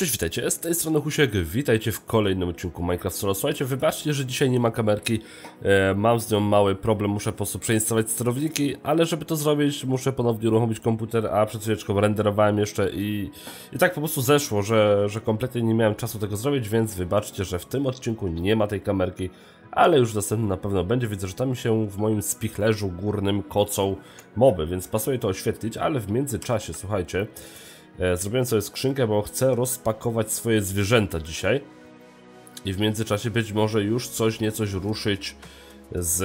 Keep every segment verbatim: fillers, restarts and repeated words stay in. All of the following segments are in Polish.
Cześć, witajcie, z tej strony Husiek, witajcie w kolejnym odcinku Minecraft Solo. Słuchajcie, wybaczcie, że dzisiaj nie ma kamerki, e, mam z nią mały problem, muszę po prostu przeinstalować sterowniki, ale żeby to zrobić, muszę ponownie uruchomić komputer, a przed chwileczką renderowałem jeszcze i, i tak po prostu zeszło, że, że kompletnie nie miałem czasu tego zrobić, więc wybaczcie, że w tym odcinku nie ma tej kamerki, ale już dostępny na pewno będzie. Widzę, że tam się w moim spichlerzu górnym kocą moby, więc pasuje to oświetlić, ale w międzyczasie, słuchajcie, zrobiłem sobie skrzynkę, bo chcę rozpakować swoje zwierzęta dzisiaj. I w międzyczasie być może już coś, niecoś ruszyć z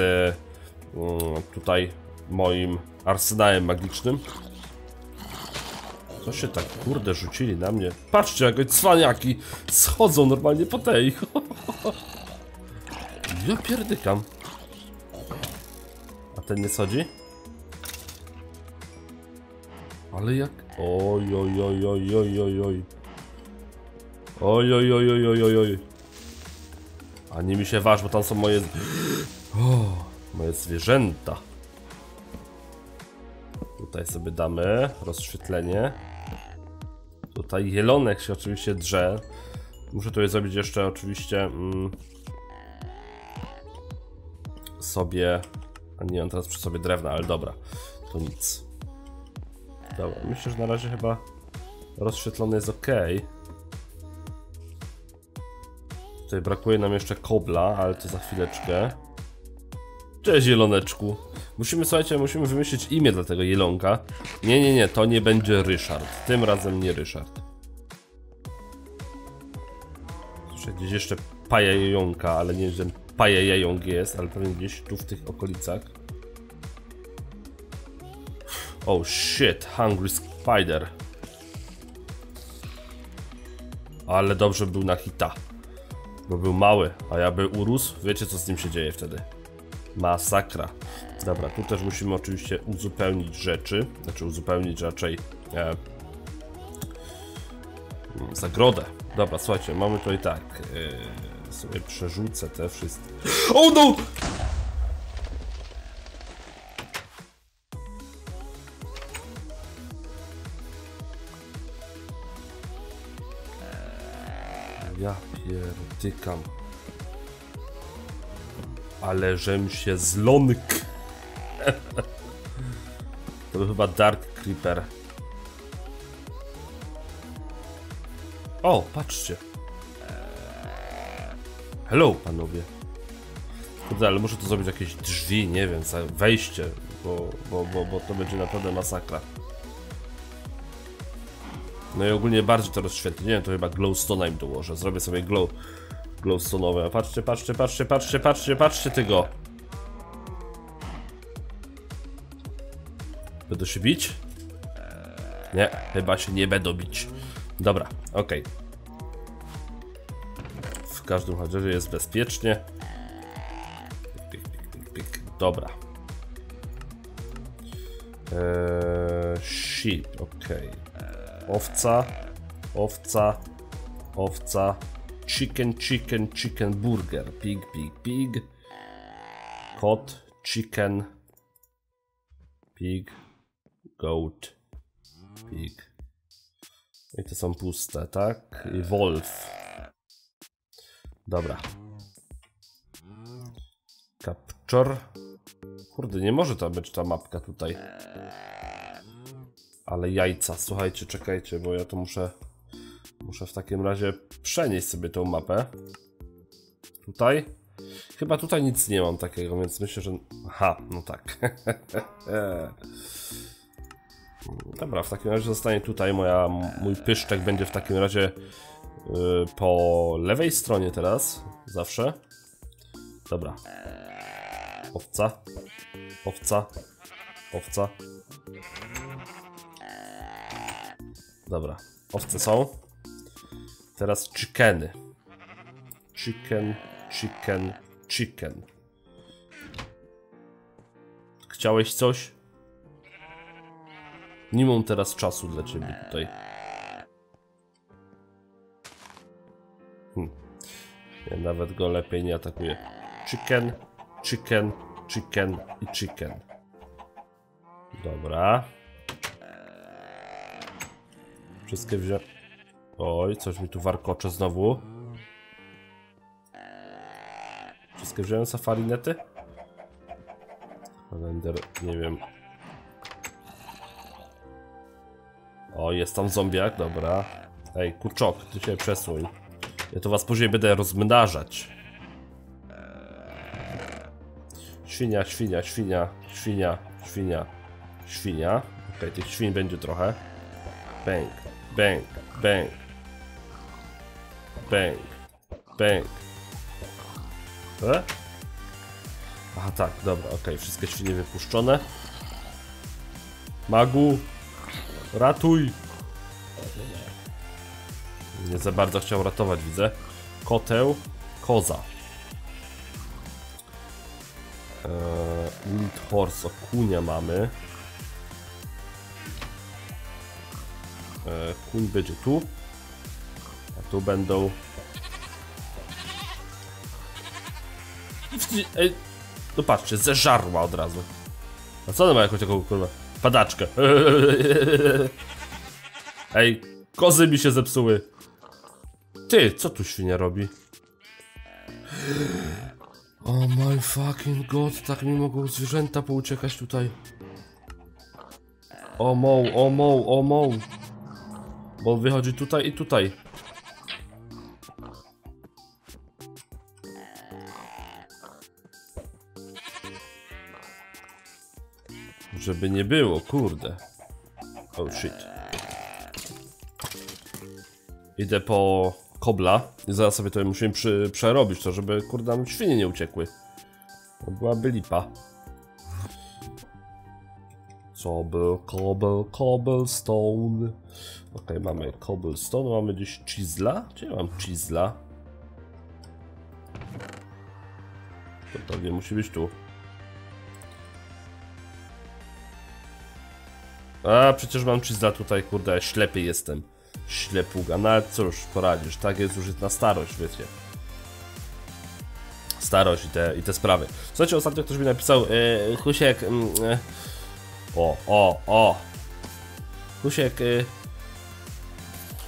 tutaj moim arsenałem magicznym. Co się tak kurde rzucili na mnie? Patrzcie, jakie cwaniaki schodzą normalnie po tej. Ja pierdykam. A ten nie schodzi? Ale jak... Oj, oj, oj, oj, oj, oj, oj. Oj, oj, oj, oj, oj, oj, oj. A nie mi się waż, bo tam są moje... O, moje zwierzęta. Tutaj sobie damy rozświetlenie. Tutaj jelonek się oczywiście drze. Muszę tutaj zrobić jeszcze oczywiście... Mm, sobie... A nie, on teraz przy sobie drewna, ale dobra. To nic. Dobra, myślę, że na razie chyba rozświetlony jest ok. Tutaj brakuje nam jeszcze kobla, ale to za chwileczkę. Cześć, zieloneczku. Musimy, słuchajcie, musimy wymyślić imię dla tego jelonka. Nie, nie, nie, to nie będzie Ryszard. Tym razem nie Ryszard. Słyszę, gdzieś jeszcze pajajonka, ale nie wiem, pajajająg jest, ale pewnie gdzieś tu w tych okolicach. Oh shit, Hungry Spider. Ale dobrze był na hita. Bo był mały, a ja by urósł. Wiecie, co z nim się dzieje wtedy. Masakra. Dobra, tu też musimy oczywiście uzupełnić rzeczy. Znaczy uzupełnić raczej e, zagrodę. Dobra, słuchajcie, mamy tutaj tak e, sobie przerzucę te wszystkie. Oh no! Ja pierdykam. Ale żem się zlonk. To był chyba Dark Creeper. O, patrzcie. Hello, panowie. Kurde, ale muszę tu zrobić jakieś drzwi, nie wiem, wejście, bo, bo, bo, bo to będzie naprawdę masakra. No i ogólnie bardziej to rozświetlenie, to chyba glowstone'a im dołożę. Zrobię sobie glow, glowstone'owe. Patrzcie, patrzcie, patrzcie, patrzcie, patrzcie, patrzcie tego. Będę się bić? Nie, chyba się nie będę bić. Dobra, okej. Okay. W każdym razie jest bezpiecznie. Pik, pik, pik, pik. Dobra. Eee, sheep, okej. Okay. Owca, owca, owca, chicken, chicken, chicken burger, pig, pig, pig, kot, chicken, pig, goat, pig. I to są puste, tak? I wolf. Dobra. Capture. Kurde, nie może to być ta mapka tutaj. Ale jajca, słuchajcie, czekajcie, bo ja to muszę muszę w takim razie przenieść sobie tą mapę. Tutaj? Chyba tutaj nic nie mam takiego, więc myślę, że... Aha, no tak. Dobra, w takim razie zostanie tutaj moja... Mój pyszczek będzie w takim razie yy, po lewej stronie teraz. Zawsze. Dobra. Owca. Owca. Owca. Dobra, owce są. Teraz chickeny. Chicken, chicken, chicken. Chciałeś coś? Nie mam teraz czasu dla ciebie tutaj. Hm. Ja nawet go lepiej nie atakuję. Chicken, chicken, chicken i chicken. Dobra. Wszystkie wziąłem. Oj, coś mi tu warkocze znowu. Wszystkie wziąłem safarinety? Holender, nie wiem. O, jest tam zombiak, dobra. Ej, kurczok, ty się przesuń. Ja to was później będę rozmnażać. Świnia, świnia, świnia, świnia, świnia, świnia. Okej, okay, tych świń będzie trochę. Bęk, bęk, bęk. Bęk, bęk. E? Aha, tak, dobra, okej, okay, wszystkie świnie wypuszczone. Magu, ratuj! Nie za bardzo chciał ratować, widzę. Koteł, koza. Wild eee, horse, kunia mamy. Eee, kuń będzie tu. A tu będą... Ej, no patrzcie, zeżarła od razu. A co ona ma jakąś taką, kurwa, padaczkę? Ej, kozy mi się zepsuły. Ty, co tu świnia robi? Oh my fucking god, tak mi mogą zwierzęta pouciekać tutaj. O moł, o moł, o moł. Bo wychodzi tutaj i tutaj. Żeby nie było, kurde. Oh shit. Idę po kobla i zaraz sobie to musimy przy, przerobić to, żeby kurde nam świnie nie uciekły. To byłaby lipa. Co był kobel, cobblestone. Ok, mamy cobblestone, mamy gdzieś chisla? Gdzie mam chisla? To pewnie musi być tu. A przecież mam chisla tutaj, kurde, ślepy jestem. Ślepuga, no ale cóż, poradzisz, tak jest już na starość, wiecie. Starość i te, i te sprawy. Słuchajcie, ostatnio ktoś mi napisał, yy, Husiek, yy, o, o, o, Husiek, yy,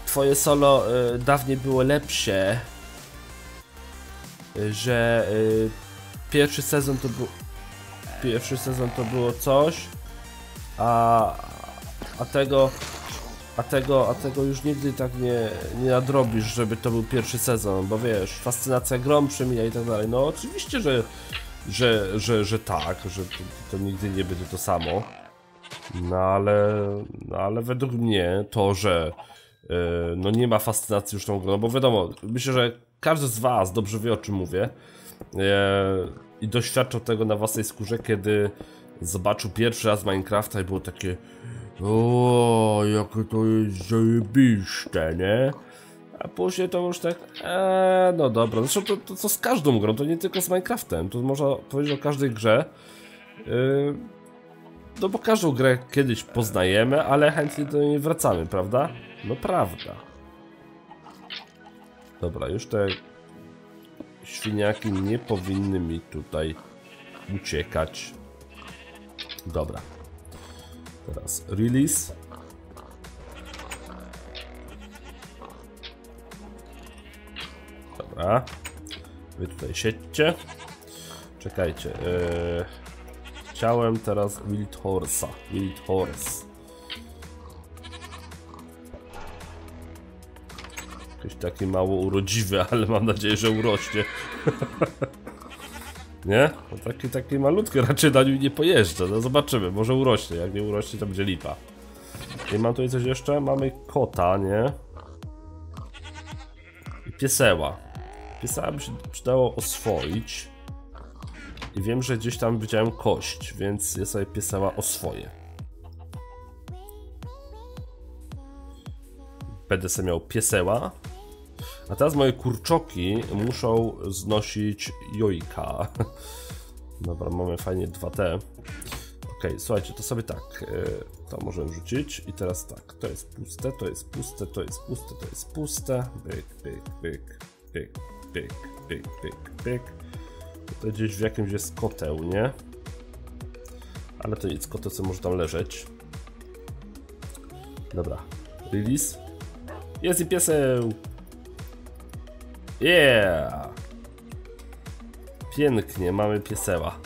twoje solo yy, dawniej było lepsze, yy, że yy, pierwszy sezon to był, pierwszy sezon to było coś, a, a tego... A tego, a tego już nigdy tak nie, nie nadrobisz, żeby to był pierwszy sezon, bo wiesz, fascynacja grą przemija i tak dalej. No oczywiście, że, że, że, że tak, że to, to nigdy nie będzie to samo. No ale, no, ale według mnie to, że yy, no nie ma fascynacji już tą grą, no bo wiadomo, myślę, że każdy z was dobrze wie, o czym mówię yy, i doświadczał tego na własnej skórze, kiedy zobaczył pierwszy raz Minecrafta i było takie... O, jakie to jest zajebiste, nie? A później to już tak, eee, no dobra, zresztą to, to co z każdą grą, to nie tylko z Minecraftem, to można powiedzieć o każdej grze. Yy, no bo każdą grę kiedyś poznajemy, ale chętnie do niej wracamy, prawda? No prawda. Dobra, już te świniaki nie powinny mi tutaj uciekać. Dobra. Teraz release. Dobra. Wy tutaj siedźcie. Czekajcie. Yy... Chciałem teraz wild horse'a. Wild horse. Jakiś taki mało urodziwy, ale mam nadzieję, że urośnie. Nie? No taki, taki malutki, raczej na nim nie pojeżdża, no zobaczymy, może urośnie, jak nie urośnie to będzie lipa. I mam tutaj coś jeszcze? Mamy kota, nie? I pieseła. Pieseła by się przydało oswoić. I wiem, że gdzieś tam widziałem kość, więc ja sobie pieseła oswoję. Będę sobie miał pieseła. A teraz moje kurczoki muszą znosić jojka. Dobra, mamy fajnie dwa te. Okej, słuchajcie, to sobie tak, to możemy rzucić i teraz tak, to jest puste, to jest puste, to jest puste, to jest puste. Pyk, pyk, pyk, pyk, pyk, pyk, pyk, pyk. To gdzieś w jakimś jest koteł, nie? Ale to nic, koteł sobie może tam leżeć. Dobra, release. Jest i pieseł. Yeah. Pięknie, mamy pieseła.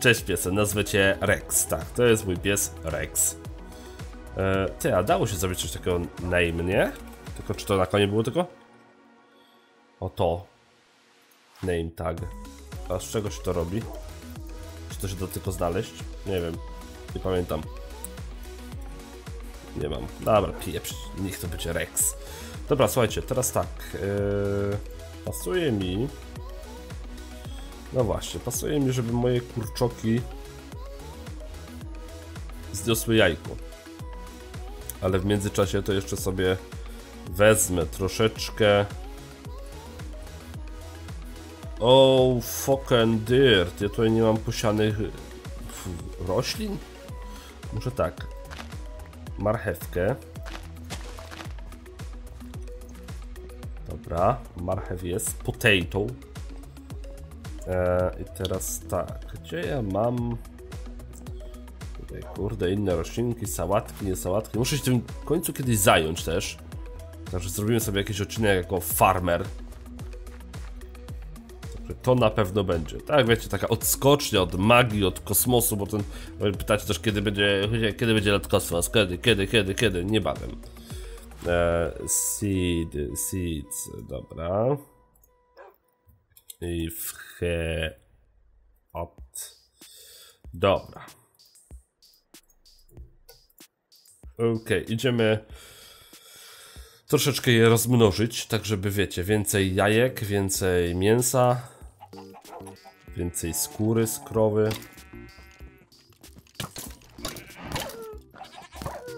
Cześć piesem, nazwę cię Rex. Tak, to jest mój pies Rex. Eee, ty, a dało się zrobić coś takiego na imię? Tylko czy to na koniec było tylko? O to. Name tag. A z czego się to robi? Czy to się da tylko znaleźć? Nie wiem. Nie pamiętam. Nie mam. Dobra, pieprz. Niech to będzie Rex. Dobra, słuchajcie, teraz tak. Eee, pasuje mi... No właśnie, pasuje mi, żeby moje kurczoki zniosły jajko. Ale w międzyczasie to jeszcze sobie wezmę troszeczkę... Oh fucking dirt, ja tutaj nie mam posianych roślin? Muszę tak. Marchewkę. Dobra, marchew jest. Potato. Eee, I teraz tak, gdzie ja mam... Tutaj, kurde, inne roślinki, sałatki, nie sałatki. Muszę się tym w końcu kiedyś zająć też. Także zrobimy sobie jakiś odcinek jako farmer. To na pewno będzie, tak wiecie, taka odskocznia od magii, od kosmosu, bo ten... Pytacie też kiedy będzie, kiedy będzie lat kosmos, kiedy, kiedy, kiedy, kiedy, niebawem. Eee, seed, seeds, dobra. I w he... Ot. Dobra. Ok, idziemy... Troszeczkę je rozmnożyć, tak żeby wiecie, więcej jajek, więcej mięsa. Więcej skóry z krowy.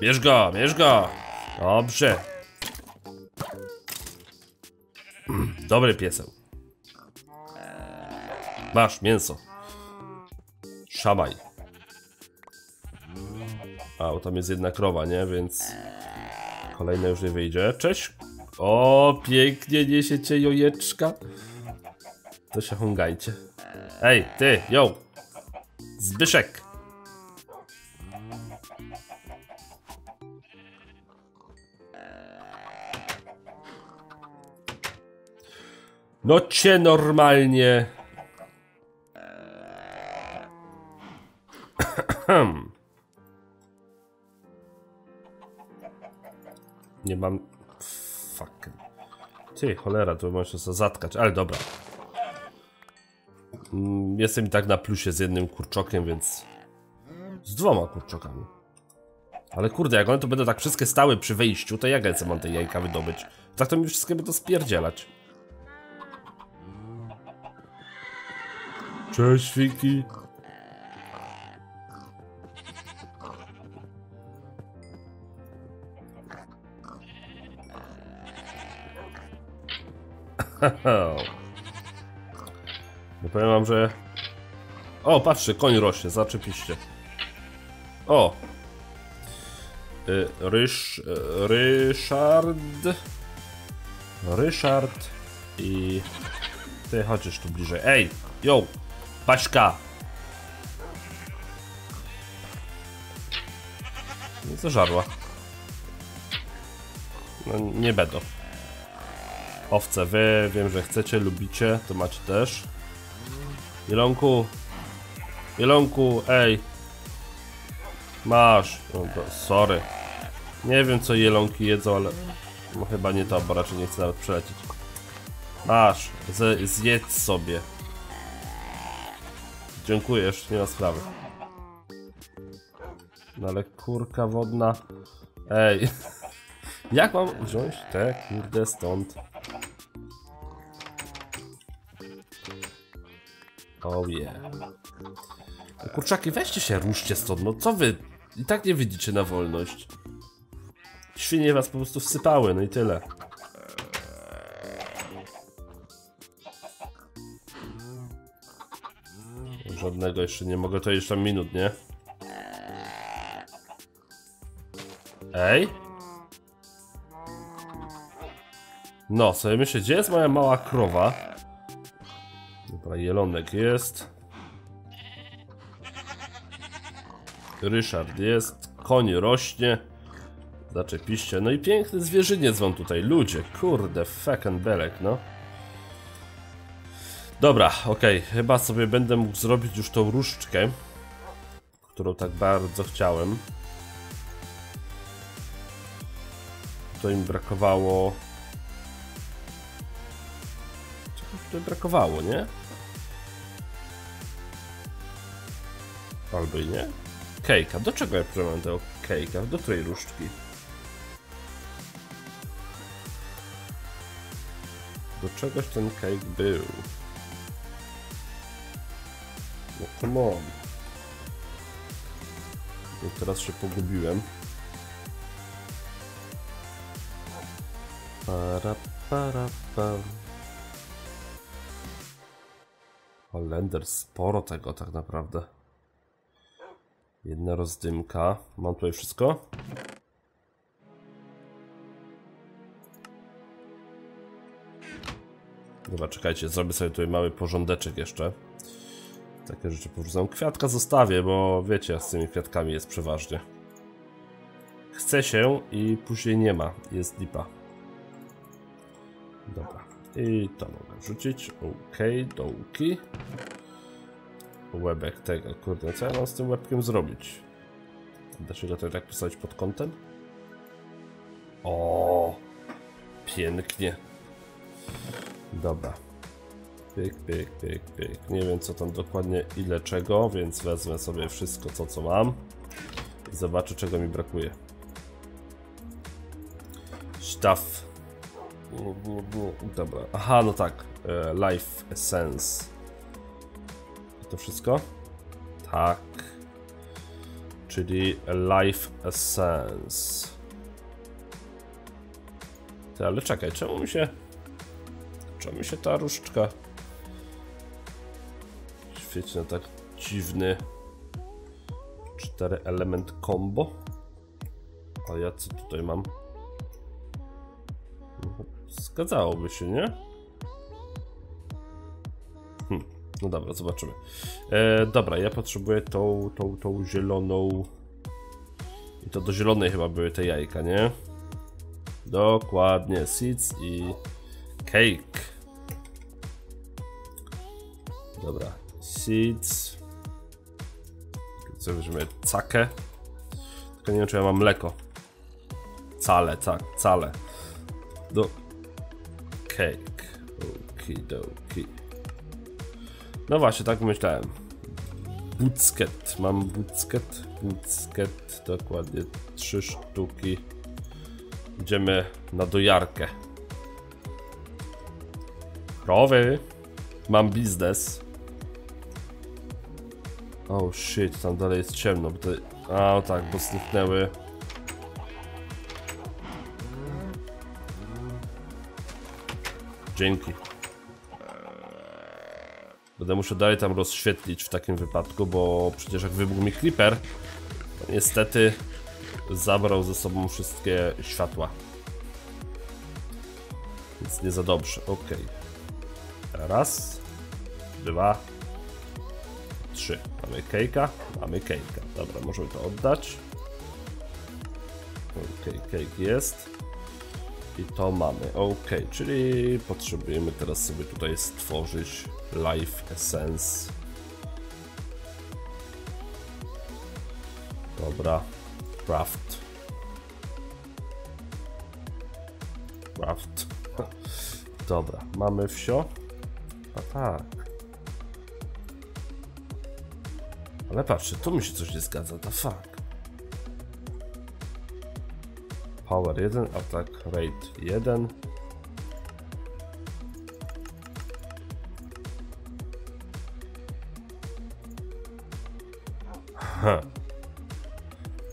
Bierz go, bierz go. Dobrze. Dobry pieseł. Masz mięso. Szabaj. A, bo tam jest jedna krowa, nie? Więc kolejna już nie wyjdzie. Cześć. O, pięknie niesiecie jojeczka. To się hongajcie. Ej, ty, yo! Zbyszek! No cię normalnie! Nie mam... Fuck. Ty, cholera, tu muszę się zatkać, ale dobra. Jestem i tak na plusie z jednym kurczokiem, więc... Z dwoma kurczokami. Ale kurde, jak one to będą tak wszystkie stały przy wyjściu, to ja gęce mam te jajka wydobyć. Tak to mi wszystkie będą spierdzielać. Cześć, świnki. Ja powiem wam, że... O, patrzcie, koń rośnie, zaczepiście. O! Y, Rysz... Ryszard... Ryszard... I... Ty chodzisz tu bliżej. Ej! Yo! Paśka! Nie zażarła. No, nie będą. Owce, wy wiem, że chcecie, lubicie, to macie też. Jelonku, jelonku, ej. Masz. No, sorry. Nie wiem co jelonki jedzą, ale no, chyba nie to, bo raczej nie chcę nawet przelecieć. Masz, Z zjedz sobie. Dziękuję, jeszcze nie ma sprawy. No ale kurka wodna. Ej. Jak mam wziąć te kurde stąd? Oh yeah. Kurczaki, weźcie się, ruszcie stąd, no co wy? I tak nie widzicie na wolność. Świnie was po prostu wsypały, no i tyle. Żadnego jeszcze nie mogę, to jeszcze minut, nie? Ej? No, sobie myślę, gdzie jest moja mała krowa? Dobra, jelonek jest. Ryszard jest, koń rośnie. Zaczepiście, no i piękny zwierzyniec wam tutaj, ludzie, kurde, fucking belek, no. Dobra, okej, okay. Chyba sobie będę mógł zrobić już tą różdżkę, którą tak bardzo chciałem. To im brakowało... Czegoś tutaj brakowało, nie? Albo i nie? Kejka, do czego ja przyjmę tego kejka? Do której różdżki? Do czegoś ten cake był. No come on. No teraz się pogubiłem. Para, para, para. Holender, sporo tego tak naprawdę. Jedna rozdymka. Mam tutaj wszystko? Dobra, czekajcie, zrobię sobie tutaj mały porządeczek jeszcze. Takie rzeczy porzucam. Kwiatka zostawię, bo wiecie, z tymi kwiatkami jest przeważnie. Chce się i później nie ma. Jest lipa. Dobra. I to mogę wrzucić. Okej, dołki. Łebek tego. Kurde, co ja mam z tym łebkiem zrobić? Da się go tutaj tak postawić pod kątem? O, pięknie. Dobra. Pyk, pyk, pyk, pyk. Nie wiem co tam dokładnie ile czego, więc wezmę sobie wszystko co co mam i zobaczę czego mi brakuje. Sztaf. Dobra. Aha, no tak. Life Essence. To wszystko? Tak. Czyli Life Essence. Ty, ale czekaj, czemu mi się... Czemu mi się ta różdżka... Świeci na tak dziwny... cztery element combo. A ja co tutaj mam? Zgadzałoby się, nie? Hm, no dobra, zobaczymy. E, dobra, ja potrzebuję tą, tą, tą zieloną... I to do zielonej chyba były te jajka, nie? Dokładnie, seeds i... cake. Dobra, seeds. Co weźmiemy? Cakę. Tylko nie wiem, czy ja mam mleko. Cale, tak, cale. Do... cake. Okidoki. No właśnie, tak myślałem. Bucket. Mam bucket. Bucket. Dokładnie trzy sztuki. Idziemy na dojarkę. Krowy. Mam biznes. Oh shit, tam dalej jest ciemno, bo to... A, tak, bo zniknęły. Dzięki. Będę musiał dalej tam rozświetlić w takim wypadku, bo przecież jak wybuchł mi Creeper, to niestety zabrał ze sobą wszystkie światła. Więc nie za dobrze, okej. Okay. Raz, dwa, trzy. Mamy kejka, mamy kejka. Dobra, możemy to oddać. Okej, okay, kejk jest. I to mamy. Ok, czyli potrzebujemy teraz sobie tutaj stworzyć Life Essence. Dobra, craft. Craft. Dobra, mamy wsio. A tak. Ale patrzcie, tu mi się coś nie zgadza, the fuck. Power jeden, atak rate jeden. Ha.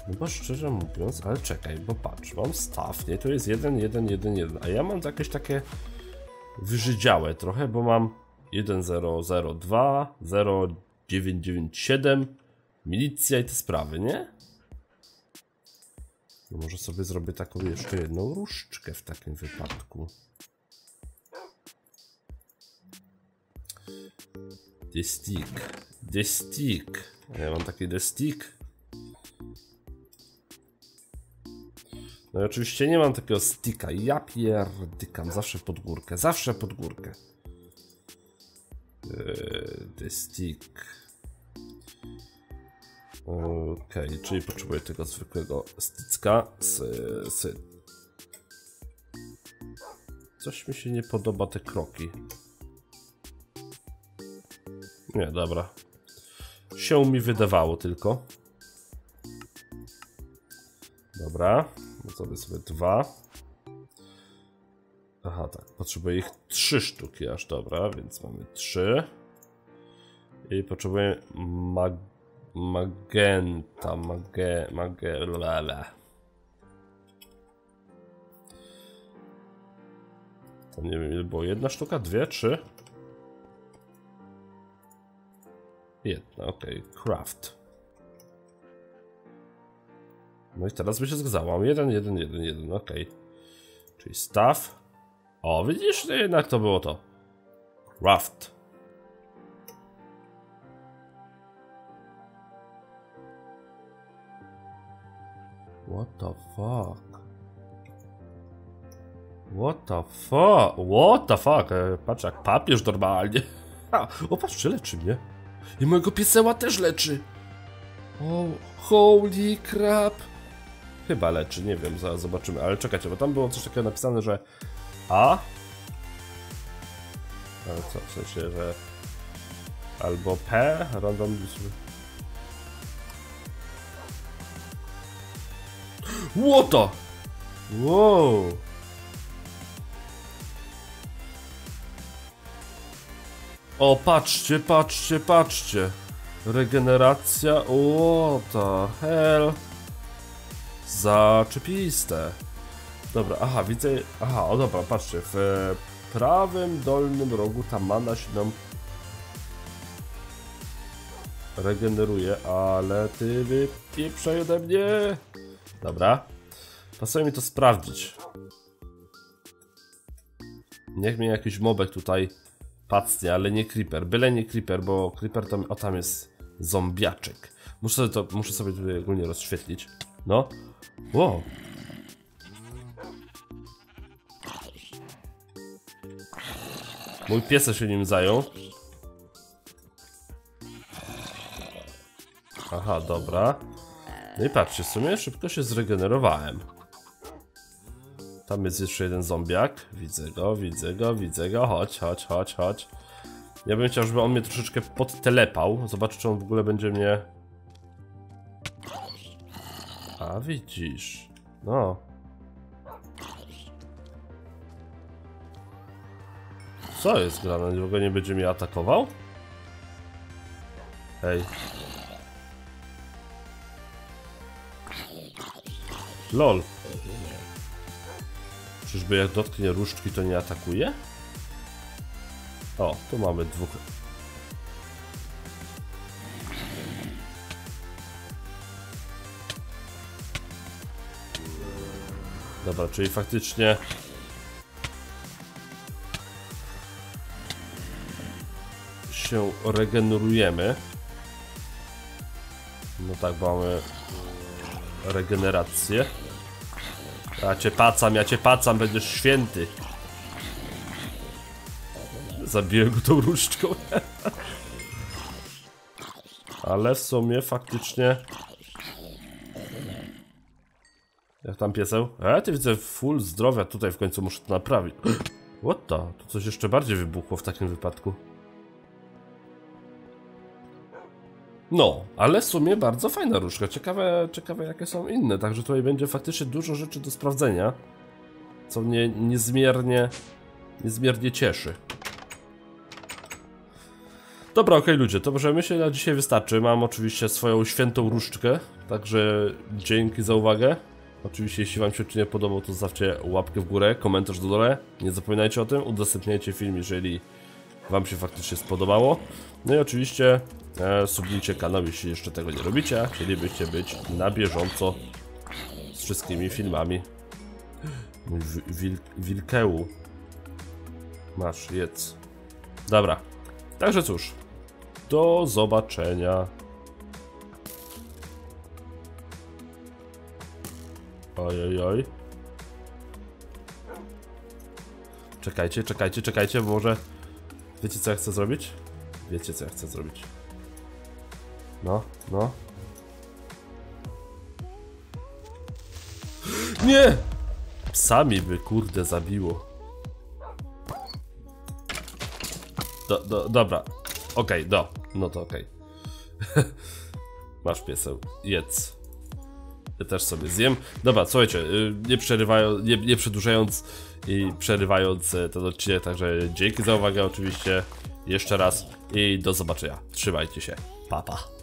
No bo szczerze mówiąc, ale czekaj, bo patrz, mam staw, nie? Tu jest jeden, jeden, jeden, jeden, a ja mam jakieś takie wyżydziałe trochę, bo mam jeden zero zero dwa zero dziewięć dziewięć siedem, milicja i te sprawy, nie? No może sobie zrobię taką jeszcze jedną różdżkę w takim wypadku. The stick, the stick. Ja mam taki the stick. No i oczywiście nie mam takiego sticka. Ja pierdykam zawsze pod górkę. Zawsze pod górkę. Eee, the stick. Okej, okay, czyli potrzebuję tego zwykłego sticka z, z... Coś mi się nie podoba, te kroki. Nie, dobra. Się mi wydawało tylko. Dobra, zrobię sobie dwa. Aha, tak, potrzebuję ich trzy sztuki aż, dobra, więc mamy trzy. I potrzebuję mag magenta, mage, mage, lala. To nie wiem ile było, jedna sztuka, dwie, trzy? Jedna, okej, okay. Craft. No i teraz by się zgadzało. Jeden, jeden, jeden, jeden, okej. Okay. Czyli staw. O, widzisz, jednak to było to. Craft. What the fuck? What the fuck? What the fuck? E, patrz jak papież normalnie. A, o patrz, leczy mnie. I mojego pieseła też leczy. O, holy crap. Chyba leczy, nie wiem, zaraz zobaczymy. Ale czekajcie, bo tam było coś takiego napisane, że... A? Ale co, w sensie, że... Albo P? Random... Łoto! Wow! O, patrzcie, patrzcie, patrzcie! Regeneracja, łota, hell! Zaczepiste! Dobra, aha, widzę... Aha, o dobra, patrzcie, w e, prawym dolnym rogu ta mana się nam regeneruje, ale ty wypieprzaj ode mnie! Dobra, pasuje mi to sprawdzić. Niech mnie jakiś mobek tutaj pacnie, ale nie creeper, byle nie creeper, bo creeper tam, o tam jest zombiaczek. Muszę to, muszę sobie tutaj ogólnie rozświetlić. No, wow. Mój pies się nim zajął. Aha, dobra. No i patrzcie, w sumie szybko się zregenerowałem. Tam jest jeszcze jeden zombiak. Widzę go, widzę go, widzę go. Chodź, chodź, chodź, chodź. Ja bym chciał, żeby on mnie troszeczkę podtelepał. Zobaczę, czy on w ogóle będzie mnie... A, widzisz. No. Co jest grane? W ogóle nie będzie mnie atakował? Hej. Lol. Czyżby jak dotknie różdżki, to nie atakuje? O, tu mamy dwóch. Dobra, czyli faktycznie... się regenerujemy. No tak, mamy... regenerację. Ja cię pacam, ja cię pacam, będziesz święty. Zabiję go tą różdżką. Ale w sumie faktycznie... Jak tam pieseł? E, ty widzę full zdrowia, tutaj w końcu muszę to naprawić. What the? To coś jeszcze bardziej wybuchło w takim wypadku. No, ale w sumie bardzo fajna różka. Ciekawe, ciekawe jakie są inne. Także tutaj będzie faktycznie dużo rzeczy do sprawdzenia. Co mnie niezmiernie, niezmiernie cieszy. Dobra, okej ludzie, to może myślę na dzisiaj wystarczy. Mam oczywiście swoją świętą różdżkę. Także dzięki za uwagę. Oczywiście jeśli wam się odcinek podobał, to zostawcie łapkę w górę, komentarz do dole. Nie zapominajcie o tym, udostępniajcie film, jeżeli wam się faktycznie spodobało. No i oczywiście e, subnijcie kanał, jeśli jeszcze tego nie robicie. Chcielibyście być na bieżąco z wszystkimi filmami. Mój wil wilkeł. Masz, jedz. Dobra. Także cóż. Do zobaczenia. Oj, oj, oj. Czekajcie, czekajcie, czekajcie, bo może... Wiecie co ja chcę zrobić? Wiecie co ja chcę zrobić. No, no. Nie! Psami by kurde zabiło. Do, do, dobra. Okej, okay, do. No to okej. Okay. Masz pieseł. Jedz. Ja też sobie zjem. Dobra, słuchajcie, nie przerywając, nie, nie przedłużając i przerywając ten odcinek, także dzięki za uwagę oczywiście. Jeszcze raz i do zobaczenia. Trzymajcie się. Pa, pa.